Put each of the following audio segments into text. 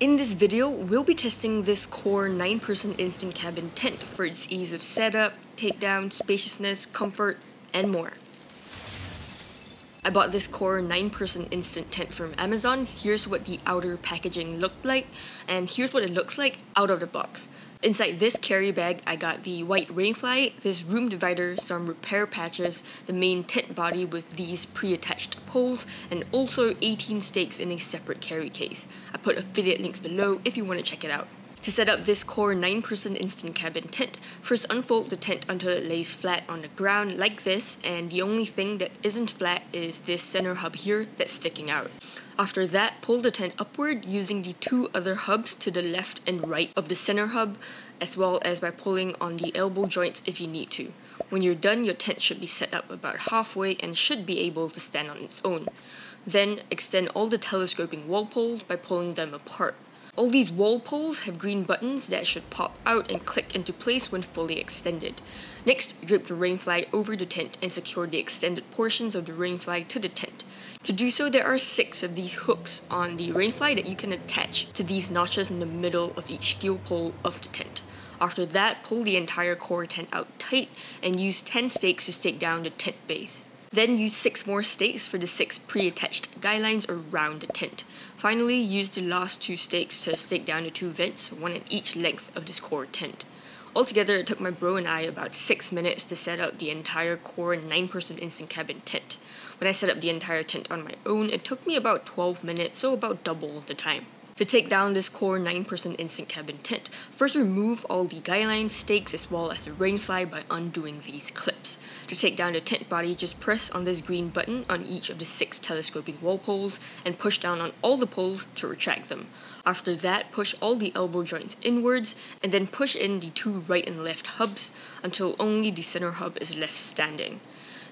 In this video, we'll be testing this Core 9-person instant cabin tent for its ease of setup, takedown, spaciousness, comfort, and more. I bought this Core 9-person instant tent from Amazon. Here's what the outer packaging looked like, and here's what it looks like out of the box. Inside this carry bag, I got the white rain fly, this room divider, some repair patches, the main tent body with these pre-attached poles, and also 18 stakes in a separate carry case. I put affiliate links below if you want to check it out. To set up this Core 9-person instant cabin tent, first unfold the tent until it lays flat on the ground like this, and the only thing that isn't flat is this center hub here that's sticking out. After that, pull the tent upward using the two other hubs to the left and right of the center hub, as well as by pulling on the elbow joints if you need to. When you're done, your tent should be set up about halfway and should be able to stand on its own. Then, extend all the telescoping wall poles by pulling them apart. All these wall poles have green buttons that should pop out and click into place when fully extended. Next, drape the rain fly over the tent and secure the extended portions of the rain fly to the tent. To do so, there are 6 of these hooks on the rain fly that you can attach to these notches in the middle of each steel pole of the tent. After that, pull the entire core tent out tight and use 10 stakes to stake down the tent base. Then use 6 more stakes for the 6 pre-attached guy lines around the tent. Finally, use the last 2 stakes to stake down the 2 vents, one at each length of this core tent. Altogether, it took my bro and I about 6 minutes to set up the entire Core 9-person instant cabin tent. When I set up the entire tent on my own, it took me about 12 minutes, so about double the time. To take down this Core 9-person instant cabin tent, first remove all the guy lines, stakes, as well as the rain fly by undoing these clips. To take down the tent body, just press on this green button on each of the 6 telescoping wall poles and push down on all the poles to retract them. After that, push all the elbow joints inwards and then push in the 2 right and left hubs until only the center hub is left standing.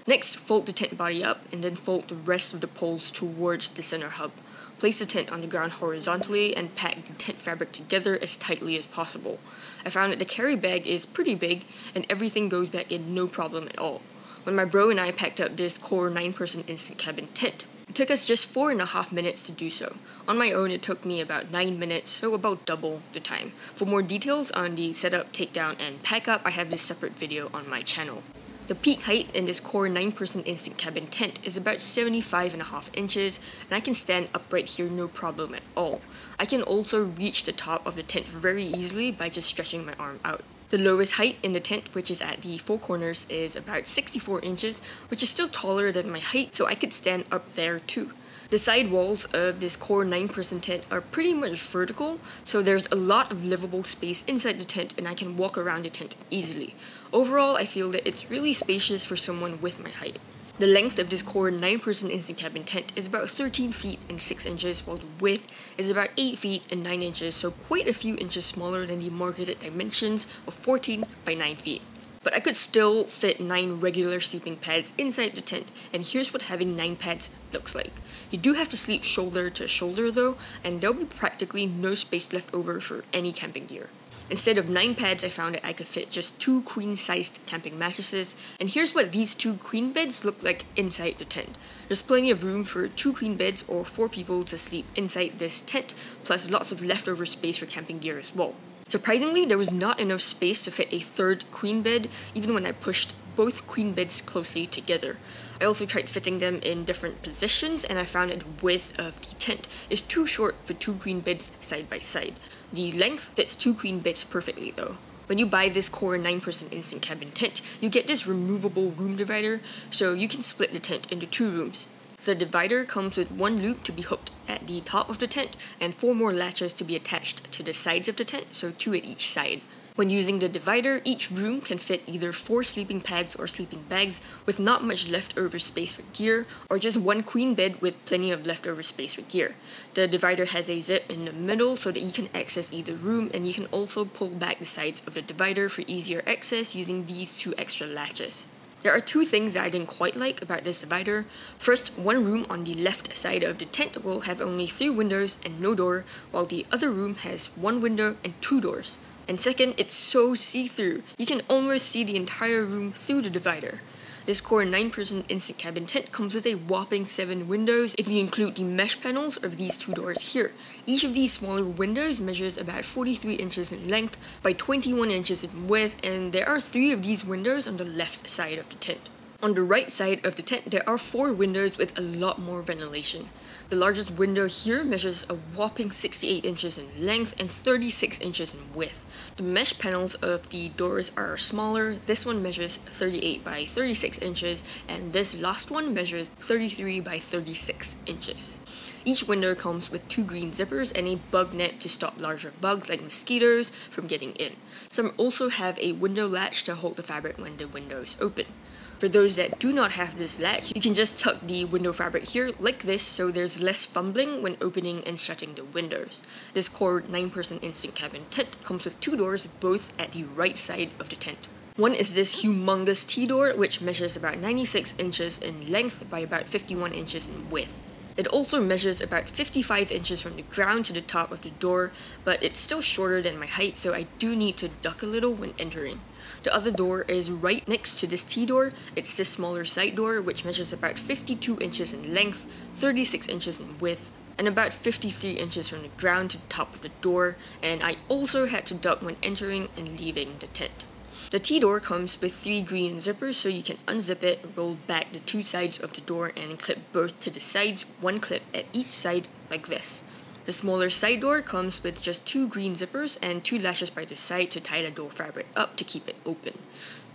Next, fold the tent body up and then fold the rest of the poles towards the center hub. Place the tent on the ground horizontally and pack the tent fabric together as tightly as possible. I found that the carry bag is pretty big and everything goes back in no problem at all. When my bro and I packed up this Core 9-person instant cabin tent, it took us just 4.5 minutes to do so. On my own, it took me about 9 minutes, so about double the time. For more details on the setup, takedown, and pack up, I have this separate video on my channel. The peak height in this Core 9-person instant cabin tent is about 75.5 inches, and I can stand upright here no problem at all. I can also reach the top of the tent very easily by just stretching my arm out. The lowest height in the tent, which is at the 4 corners, is about 64 inches, which is still taller than my height, so I could stand up there too. The side walls of this Core 9-person tent are pretty much vertical, so there's a lot of livable space inside the tent and I can walk around the tent easily. Overall, I feel that it's really spacious for someone with my height. The length of this Core 9-person instant cabin tent is about 13 feet and 6 inches, while the width is about 8 feet and 9 inches, so quite a few inches smaller than the marketed dimensions of 14 by 9 feet. But I could still fit 9 regular sleeping pads inside the tent, and here's what having 9 pads looks like. You do have to sleep shoulder to shoulder though, and there'll be practically no space left over for any camping gear. Instead of 9 pads, I found that I could fit just 2 queen-sized camping mattresses, and here's what these 2 queen beds look like inside the tent. There's plenty of room for 2 queen beds or 4 people to sleep inside this tent, plus lots of leftover space for camping gear as well. Surprisingly, there was not enough space to fit a 3rd queen bed, even when I pushed both queen beds closely together. I also tried fitting them in different positions, and I found that the width of the tent is too short for 2 queen beds side by side. The length fits 2 queen beds perfectly though. When you buy this Core 9-person instant cabin tent, you get this removable room divider, so you can split the tent into 2 rooms. The divider comes with 1 loop to be hooked at the top of the tent and 4 more latches to be attached to the sides of the tent, so 2 at each side. When using the divider, each room can fit either 4 sleeping pads or sleeping bags with not much leftover space for gear, or just 1 queen bed with plenty of leftover space for gear. The divider has a zip in the middle so that you can access either room, and you can also pull back the sides of the divider for easier access using these 2 extra latches. There are 2 things that I didn't quite like about this divider. First, one room on the left side of the tent will have only 3 windows and no door, while the other room has 1 window and 2 doors. And second, it's so see-through. You can almost see the entire room through the divider. This Core 9-person instant cabin tent comes with a whopping 7 windows if you include the mesh panels of these 2 doors here. Each of these smaller windows measures about 43 inches in length by 21 inches in width, and there are 3 of these windows on the left side of the tent. On the right side of the tent, there are 4 windows with a lot more ventilation. The largest window here measures a whopping 68 inches in length and 36 inches in width. The mesh panels of the doors are smaller. This one measures 38 by 36 inches, and this last one measures 33 by 36 inches. Each window comes with 2 green zippers and a bug net to stop larger bugs like mosquitoes from getting in. Some also have a window latch to hold the fabric when the window is open. For those that do not have this latch, you can just tuck the window fabric here like this, so there's less fumbling when opening and shutting the windows. This Core 9-person instant cabin tent comes with 2 doors, both at the right side of the tent. One is this humongous T-door, which measures about 96 inches in length by about 51 inches in width. It also measures about 55 inches from the ground to the top of the door, but it's still shorter than my height, so I do need to duck a little when entering. The other door is right next to this T-door. It's this smaller side door, which measures about 52 inches in length, 36 inches in width, and about 53 inches from the ground to the top of the door, and I also had to duck when entering and leaving the tent. The T-door comes with 3 green zippers, so you can unzip it, roll back the 2 sides of the door, and clip both to the sides, 1 clip at each side, like this. The smaller side door comes with just 2 green zippers and 2 latches by the side to tie the door fabric up to keep it open.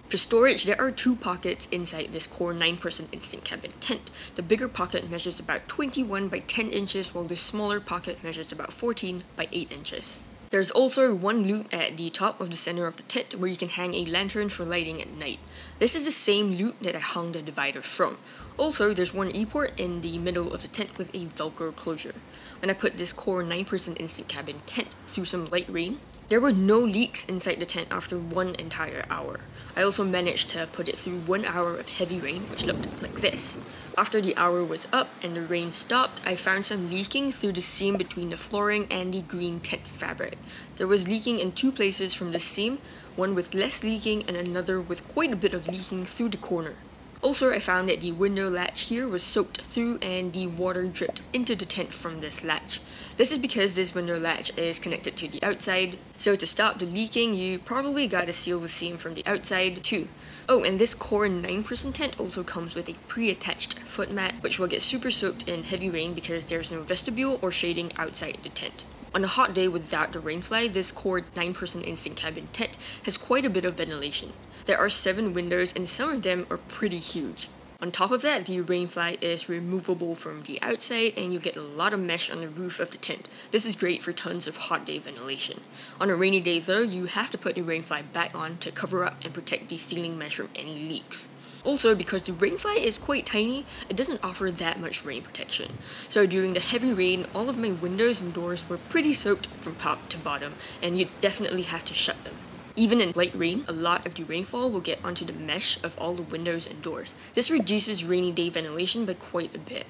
For storage, there are 2 pockets inside this Core 9-person instant cabin tent. The bigger pocket measures about 21 by 10 inches, while the smaller pocket measures about 14 by 8 inches. There's also one loop at the top of the center of the tent where you can hang a lantern for lighting at night. This is the same loop that I hung the divider from. Also, there's one E-port in the middle of the tent with a Velcro closure. When I put this Core 9-person instant cabin tent through some light rain, there were no leaks inside the tent after 1 entire hour. I also managed to put it through 1 hour of heavy rain, which looked like this. After the hour was up and the rain stopped, I found some leaking through the seam between the flooring and the green tent fabric. There was leaking in 2 places from the seam, one with less leaking and another with quite a bit of leaking through the corner. Also, I found that the window latch here was soaked through and the water dripped into the tent from this latch. This is because this window latch is connected to the outside, so to stop the leaking, you probably gotta seal the seam from the outside too. Oh, and this Core 9-person tent also comes with a pre-attached foot mat, which will get super soaked in heavy rain because there's no vestibule or shading outside the tent. On a hot day without the rainfly, this Core 9-person instant cabin tent has quite a bit of ventilation. There are 7 windows and some of them are pretty huge. On top of that, the rainfly is removable from the outside and you get a lot of mesh on the roof of the tent. This is great for tons of hot day ventilation. On a rainy day though, you have to put the rainfly back on to cover up and protect the ceiling mesh from any leaks. Also, because the rainfly is quite tiny, it doesn't offer that much rain protection. So during the heavy rain, all of my windows and doors were pretty soaked from top to bottom, and you definitely have to shut them. Even in light rain, a lot of the rainfall will get onto the mesh of all the windows and doors. This reduces rainy day ventilation by quite a bit.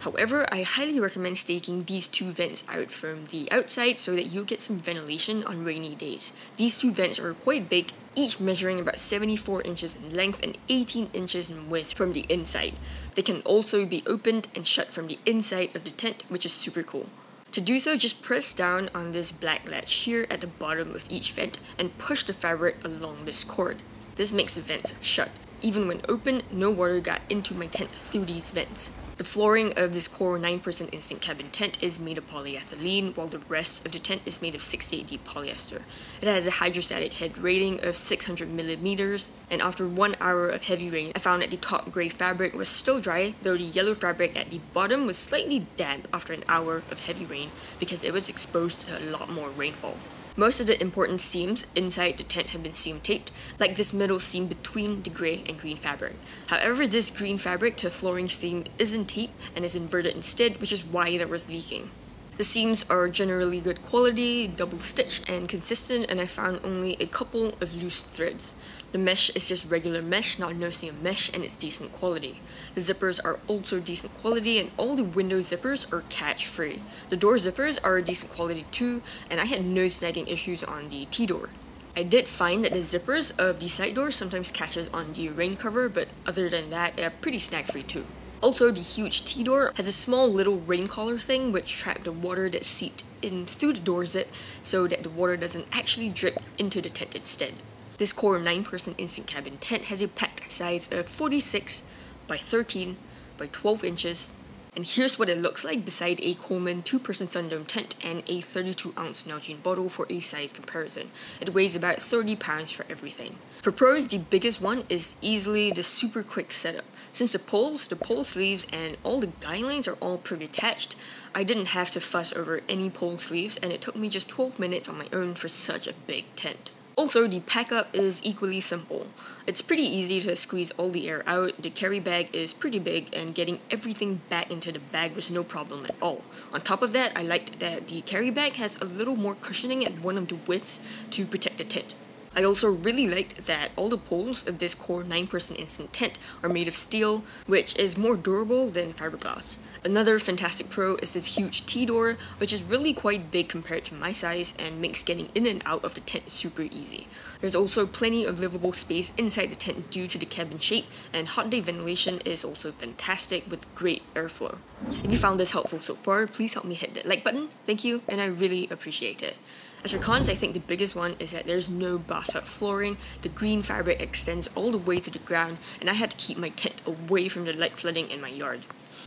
However, I highly recommend staking these 2 vents out from the outside so that you get some ventilation on rainy days. These 2 vents are quite big, each measuring about 74 inches in length and 18 inches in width from the inside. They can also be opened and shut from the inside of the tent, which is super cool. To do so, just press down on this black latch here at the bottom of each vent and push the fabric along this cord. This makes the vents shut. Even when open, no water got into my tent through these vents. The flooring of this Core 9-person instant cabin tent is made of polyethylene, while the rest of the tent is made of 68D polyester. It has a hydrostatic head rating of 600 mm, and after 1 hour of heavy rain, I found that the top grey fabric was still dry, though the yellow fabric at the bottom was slightly damp after an hour of heavy rain because it was exposed to a lot more rainfall. Most of the important seams inside the tent have been seam taped, like this middle seam between the grey and green fabric. However, this green fabric to flooring seam isn't taped and is inverted instead, which is why there was leaking. The seams are generally good quality, double stitched and consistent, and I found only a couple of loose threads. The mesh is just regular mesh, not no seam mesh, and it's decent quality. The zippers are also decent quality, and all the window zippers are catch free. The door zippers are decent quality too, and I had no snagging issues on the T-door. I did find that the zippers of the side doors sometimes catches on the rain cover, but other than that, they're pretty snag-free too. Also, the huge T-door has a small little rain collar thing which trapped the water that seeped in through the door zip so that the water doesn't actually drip into the tent instead. This Core 9-person instant cabin tent has a packed size of 46 by 13 by 12 inches. And here's what it looks like beside a Coleman 2-person Sundome tent and a 32-ounce Nalgene bottle for a size comparison. It weighs about 30 pounds for everything. For pros, the biggest one is easily the super quick setup. Since the pole sleeves, and all the guy lines are all pre-attached, I didn't have to fuss over any pole sleeves, and it took me just 12 minutes on my own for such a big tent. Also, the pack-up is equally simple. It's pretty easy to squeeze all the air out, the carry bag is pretty big, and getting everything back into the bag was no problem at all. On top of that, I liked that the carry bag has a little more cushioning at one of the widths to protect the tent. I also really liked that all the poles of this Core 9-person instant tent are made of steel, which is more durable than fiberglass. Another fantastic pro is this huge T-door, which is really quite big compared to my size and makes getting in and out of the tent super easy. There's also plenty of livable space inside the tent due to the cabin shape, and hot day ventilation is also fantastic with great airflow. If you found this helpful so far, please help me hit that like button. Thank you, and I really appreciate it. As for cons, I think the biggest one is that there's no bathtub flooring, the green fabric extends all the way to the ground, and I had to keep my tent away from the light flooding in my yard.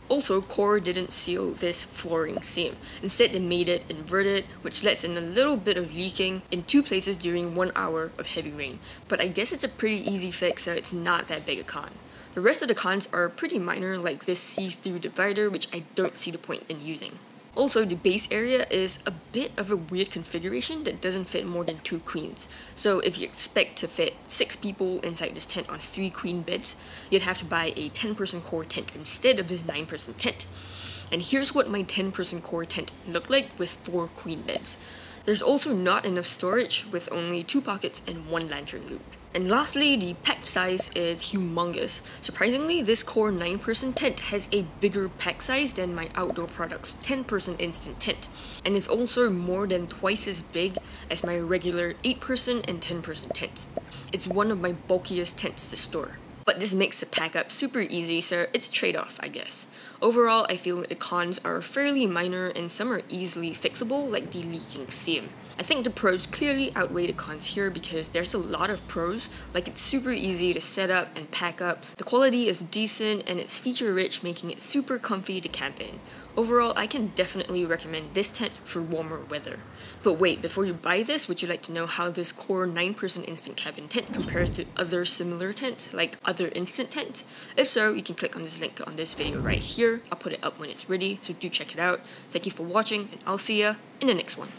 Also, Core didn't seal this flooring seam. Instead, they made it inverted, which lets in a little bit of leaking in two places during 1 hour of heavy rain. But I guess it's a pretty easy fix, so it's not that big a con. The rest of the cons are pretty minor, like this see-through divider, which I don't see the point in using. Also, the base area is a bit of a weird configuration that doesn't fit more than 2 queens. So if you expect to fit 6 people inside this tent on 3 queen beds, you'd have to buy a 10-person Core tent instead of this 9-person tent. And here's what my 10-person Core tent looked like with 4 queen beds. There's also not enough storage with only 2 pockets and 1 lantern loop. And lastly, the pack size is humongous. Surprisingly, this Core 9-person tent has a bigger pack size than my Outdoor Products 10-person instant tent, and is also more than twice as big as my regular 8-person and 10-person tents. It's one of my bulkiest tents to store. But this makes the pack up super easy, so it's a trade-off, I guess. Overall, I feel that the cons are fairly minor and some are easily fixable, like the leaking seam. I think the pros clearly outweigh the cons here because there's a lot of pros, like it's super easy to set up and pack up, the quality is decent, and it's feature-rich, making it super comfy to camp in. Overall, I can definitely recommend this tent for warmer weather. But wait, before you buy this, would you like to know how this Core 9-person instant cabin tent compares to other similar tents, like other instant tents? If so, you can click on this link on this video right here. I'll put it up when it's ready, so do check it out. Thank you for watching, and I'll see ya in the next one.